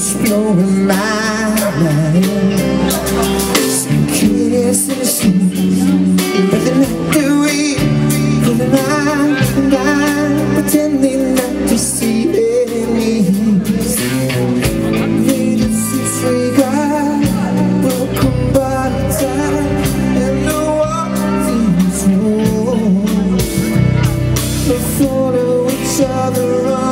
It's blowing my mind. Some curious and assumed, but they let the weed for the night, and I'm pretending not to see any news. They just since we got broken by the time, and the walk seems normal. They thought of each other.